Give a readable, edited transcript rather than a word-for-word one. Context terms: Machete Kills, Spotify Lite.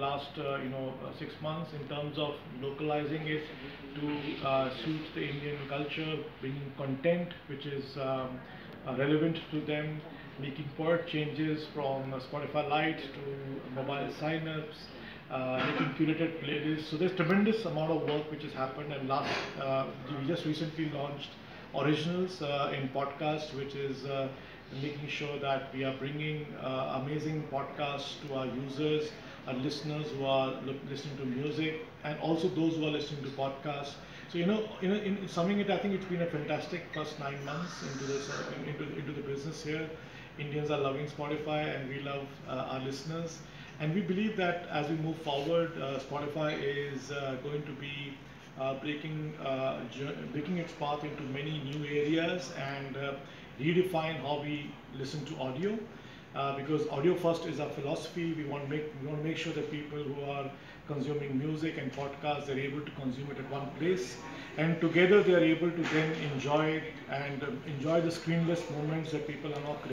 last 6 months in terms of localizing it to suit the Indian culture, bringing content which is relevant to them, making product changes from Spotify Lite to mobile signups, making curated playlists. So there's tremendous amount of work which has happened, and last we just recently launched Originals in podcast, which is making sure that we are bringing amazing podcasts to our users, our listeners who are listening to music, and also those who are listening to podcasts. So in summing it, I think it's been a fantastic first 9 months into the business here. Indians are loving Spotify, and we love our listeners, and we believe that as we move forward, Spotify is going to be breaking its path into many new areas and redefine how we listen to audio, because audio first is our philosophy. We want to make sure that people who are consuming music and podcasts, they're able to consume it at one place, and together they are able to then enjoy it and enjoy the screenless moments that people are not creating.